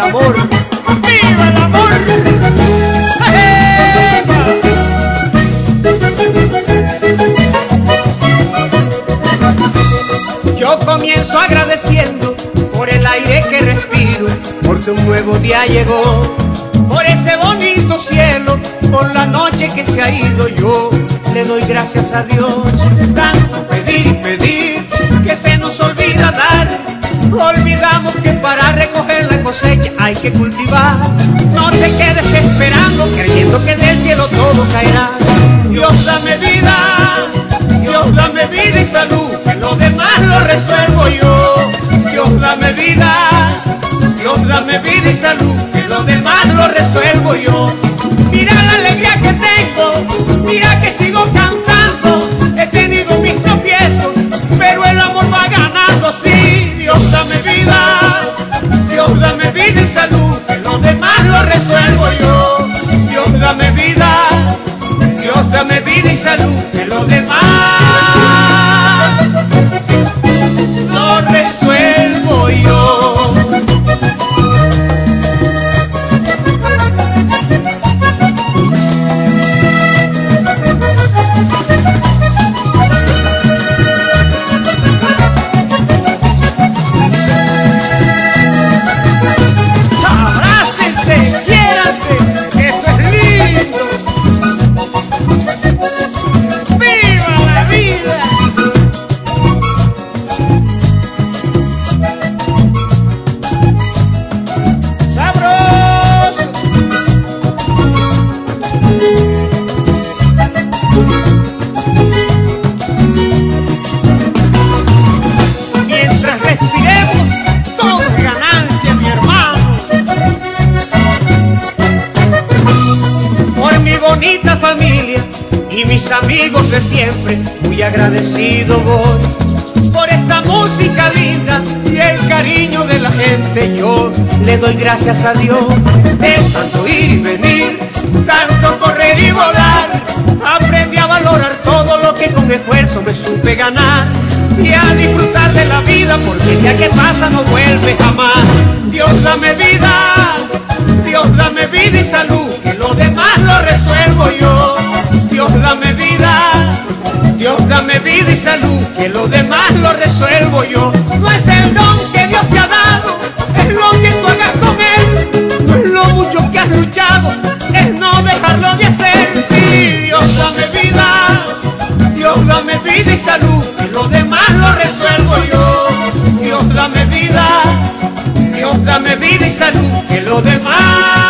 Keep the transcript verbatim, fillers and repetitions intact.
el amor, viva el amor. ¡Epa! Yo comienzo agradeciendo por el aire que respiro, porque un nuevo día llegó, por ese bonito cielo, por la noche que se ha ido. Yo le doy gracias a Dios. Tanto pedir y pedir que se nos olvida dar. Olvidamos que para recoger la cosecha hay que cultivar. No te quedes esperando, creyendo que del cielo todo caerá. Dios dame vida, Dios dame vida y salud, que lo demás lo resuelvo yo. Dios dame vida, Dios dame vida y salud, que lo demás lo resuelvo yo. Mira la alegría que tengo, mira que sigo cantando. He tenido mis tropiezos, pero el amor va ganando, sí. Dios dame vida, Dios dame vida y salud, que lo demás lo resuelvo yo. Dios dame vida, Dios dame vida y salud, que lo demás lo resuelvo yo. Mis amigos de siempre, muy agradecido voy por esta música linda y el cariño de la gente. Yo le doy gracias a Dios de tanto ir y venir, tanto correr y volar. Aprendí a valorar todo lo que con esfuerzo me supe ganar y a disfrutar de la vida, porque el día que pasa no vuelve jamás. Dios dame vida, Dios dame vida y salud, que lo demás lo resuelvo yo. Dios dame vida, Dios dame vida y salud, que lo demás lo resuelvo yo. No es el don que Dios te ha dado, es lo que tú hagas con él. No es lo mucho que has luchado, es no dejarlo de hacer. Sí, Dios dame vida, Dios dame vida y salud, que lo demás lo resuelvo yo. Dios dame vida, Dios dame vida y salud, que lo demás